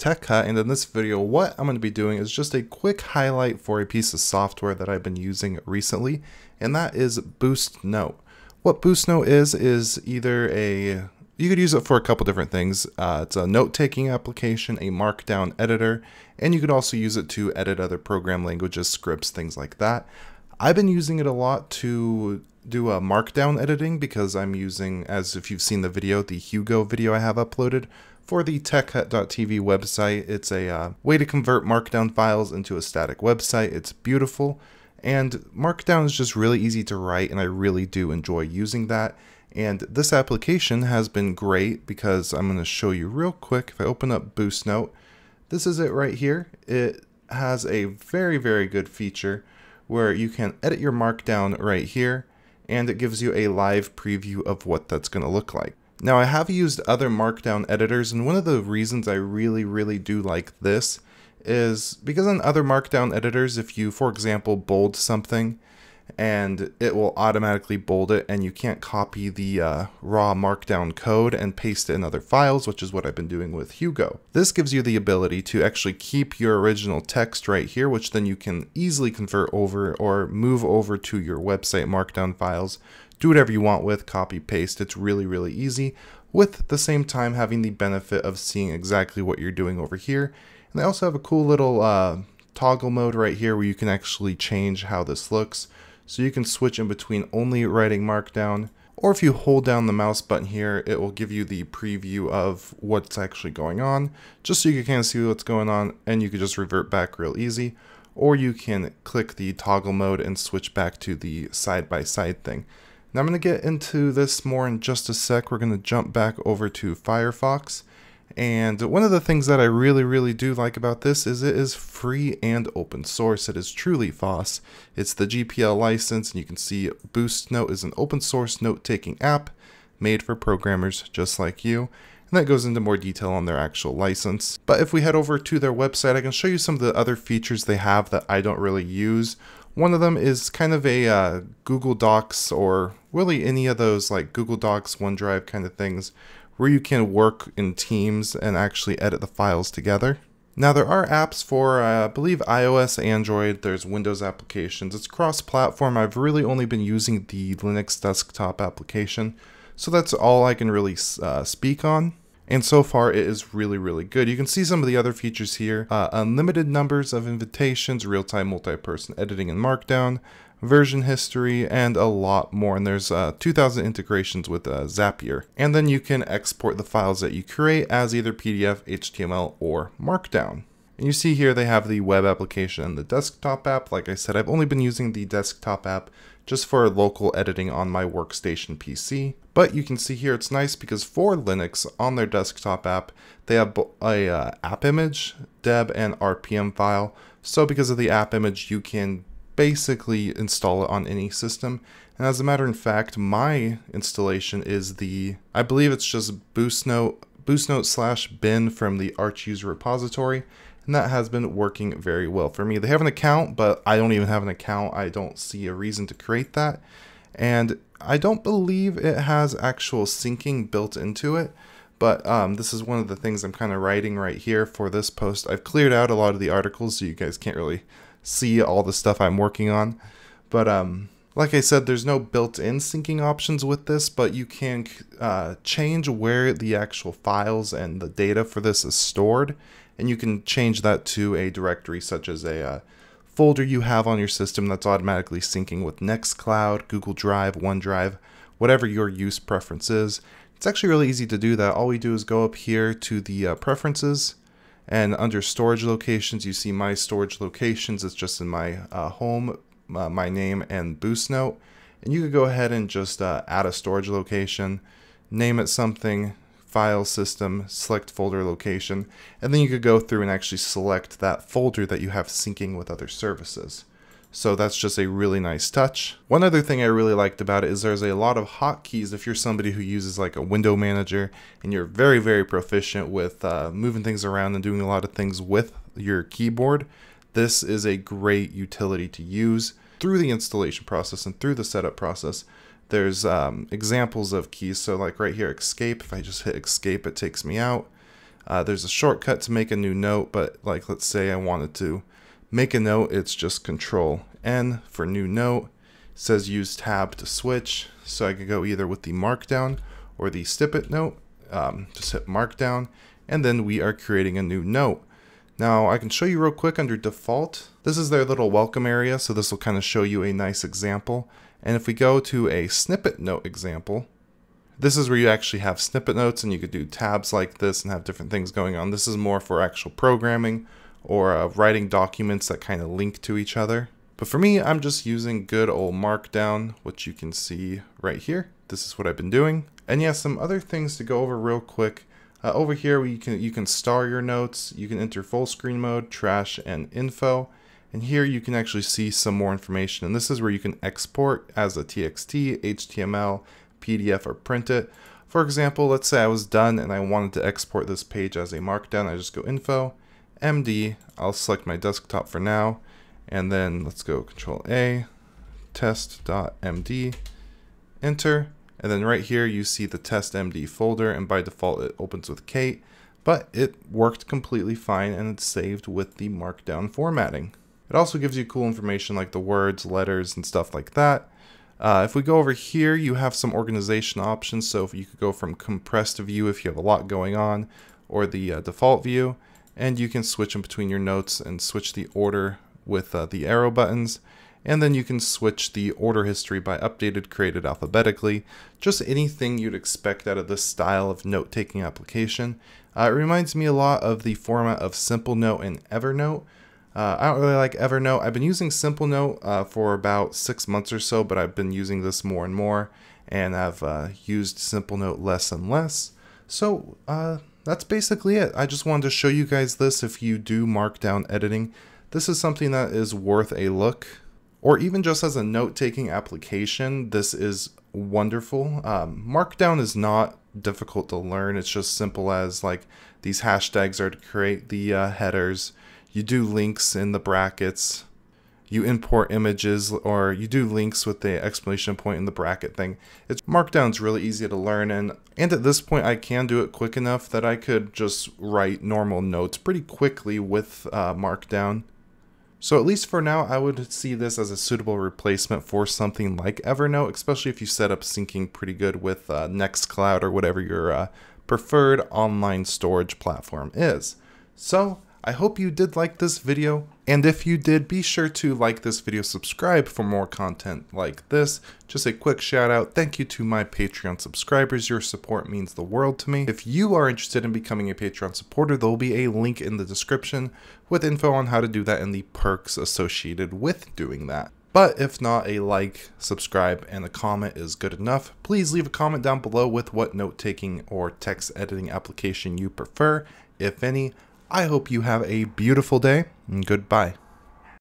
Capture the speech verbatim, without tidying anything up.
Tech Hut, and in this video what I'm going to be doing is just a quick highlight for a piece of software that I've been using recently, and that is Boostnote. What Boostnote is is either a, you could use it for a couple different things. Uh, it's a note-taking application, a markdown editor, and you could also use it to edit other program languages, scripts, things like that. I've been using it a lot to do a markdown editing because I'm using, as if you've seen the video, the Hugo video I have uploaded for the Tech Hut dot T V website. It's a uh, way to convert markdown files into a static website. It's beautiful, and markdown is just really easy to write, and I really do enjoy using that. And this application has been great because I'm going to show you real quick. If I open up Boostnote, this is it right here. It has a very, very good feature where you can edit your markdown right here, and it gives you a live preview of what that's going to look like. Now, I have used other markdown editors, and one of the reasons I really, really do like this is because on other markdown editors, if you, for example, bold something, and it will automatically bold it, and you can't copy the uh, raw markdown code and paste it in other files, which is what I've been doing with Hugo. This gives you the ability to actually keep your original text right here, which then you can easily convert over or move over to your website markdown files, do whatever you want with, copy, paste. It's really, really easy, with the same time having the benefit of seeing exactly what you're doing over here. And they also have a cool little uh, toggle mode right here where you can actually change how this looks. So you can switch in between only writing markdown, or if you hold down the mouse button here, it will give you the preview of what's actually going on, just so you can kind of see what's going on, and you can just revert back real easy, or you can click the toggle mode and switch back to the side-by-side thing. Now I'm going to get into this more in just a sec. We're going to jump back over to Firefox, and one of the things that I really, really do like about this is it is free and open source. It is truly FOSS. It's the G P L license, and you can see Boostnote is an open source note-taking app made for programmers just like you. And that goes into more detail on their actual license. But if we head over to their website, I can show you some of the other features they have that I don't really use. One of them is kind of a uh, Google Docs, or really any of those like Google Docs, OneDrive kind of things, where you can work in teams and actually edit the files together. Now there are apps for, uh, I believe, iOS, Android, there's Windows applications. It's cross-platform. I've really only been using the Linux desktop application, so that's all I can really uh, speak on. And so far it is really, really good. You can see some of the other features here. Uh, unlimited numbers of invitations, real-time multi-person editing and markdown, version history, and a lot more. And there's uh, two thousand integrations with uh, Zapier. And then you can export the files that you create as either P D F, H T M L, or markdown. And you see here they have the web application and the desktop app. Like I said, I've only been using the desktop app just for local editing on my workstation P C. But you can see here it's nice because for Linux on their desktop app, they have a uh, app image, deb, and R P M file. So because of the app image, you can basically install it on any system. And as a matter of fact, my installation is the, I believe it's just Boostnote, Boostnote slash bin from the Arch user repository. And that has been working very well for me. They have an account, but I don't even have an account. I don't see a reason to create that. And I don't believe it has actual syncing built into it. But um, this is one of the things I'm kind of writing right here for this post. I've cleared out a lot of the articles, so you guys can't really see all the stuff I'm working on. But um, like I said, there's no built-in syncing options with this, but you can uh, change where the actual files and the data for this is stored. And you can change that to a directory, such as a uh, folder you have on your system that's automatically syncing with Nextcloud, Google Drive, OneDrive, whatever your use preference is. It's actually really easy to do that. All we do is go up here to the uh, preferences, and under storage locations, you see my storage locations. It's just in my uh, home, uh, my name, and Boostnote. And you could go ahead and just uh, add a storage location, name it something, file system, select folder location, and then you could go through and actually select that folder that you have syncing with other services. So that's just a really nice touch. One other thing I really liked about it is there's a lot of hotkeys. If you're somebody who uses like a window manager and you're very, very proficient with uh, moving things around and doing a lot of things with your keyboard, this is a great utility to use through the installation process and through the setup process. There's um, examples of keys, so like right here, escape. If I just hit escape, it takes me out. Uh, there's a shortcut to make a new note, but like let's say I wanted to make a note, it's just Control N for new note. It says use tab to switch, so I can go either with the markdown or the snippet note. Um, just hit markdown, and then we are creating a new note. Now I can show you real quick under default. This is their little welcome area, so this will kind of show you a nice example. And if we go to a snippet note example, this is where you actually have snippet notes and you could do tabs like this and have different things going on. This is more for actual programming or uh, writing documents that kind of link to each other. But for me, I'm just using good old markdown, which you can see right here. This is what I've been doing. And yeah, some other things to go over real quick. Uh, over here, you can, you can star your notes, you can enter full screen mode, trash, and info. And here you can actually see some more information. And this is where you can export as a T X T, H T M L, P D F, or print it. For example, let's say I was done and I wanted to export this page as a markdown. I just go info, M D, I'll select my desktop for now. And then let's go Control A, test dot M D, enter. And then right here you see the test M D folder, and by default it opens with Kate, but it worked completely fine and it's saved with the markdown formatting. It also gives you cool information like the words, letters, and stuff like that. Uh, if we go over here, you have some organization options, so if you could go from compressed view if you have a lot going on, or the uh, default view, and you can switch in between your notes and switch the order with uh, the arrow buttons. And then you can switch the order history by updated, created alphabetically, just anything you'd expect out of this style of note-taking application. Uh, it reminds me a lot of the format of SimpleNote and Evernote. Uh, I don't really like Evernote. I've been using SimpleNote uh, for about six months or so, but I've been using this more and more, and I've uh, used SimpleNote less and less. So uh, that's basically it. I just wanted to show you guys this if you do markdown editing. This is something that is worth a look. Or even just as a note-taking application, this is wonderful. Um, markdown is not difficult to learn. It's just simple as like these hashtags are to create the uh, headers. You do links in the brackets. You import images, or you do links with the exclamation point in the bracket thing. It's markdown's really easy to learn, and and at this point I can do it quick enough that I could just write normal notes pretty quickly with uh, markdown. So at least for now, I would see this as a suitable replacement for something like Evernote, especially if you set up syncing pretty good with uh, Nextcloud or whatever your uh, preferred online storage platform is. So I hope you did like this video, and if you did, be sure to like this video, subscribe for more content like this. Just a quick shout out, thank you to my Patreon subscribers, your support means the world to me. If you are interested in becoming a Patreon supporter, there will be a link in the description with info on how to do that and the perks associated with doing that. But if not, a like, subscribe, and a comment is good enough. Please leave a comment down below with what note-taking or text editing application you prefer, if any. I hope you have a beautiful day, and goodbye.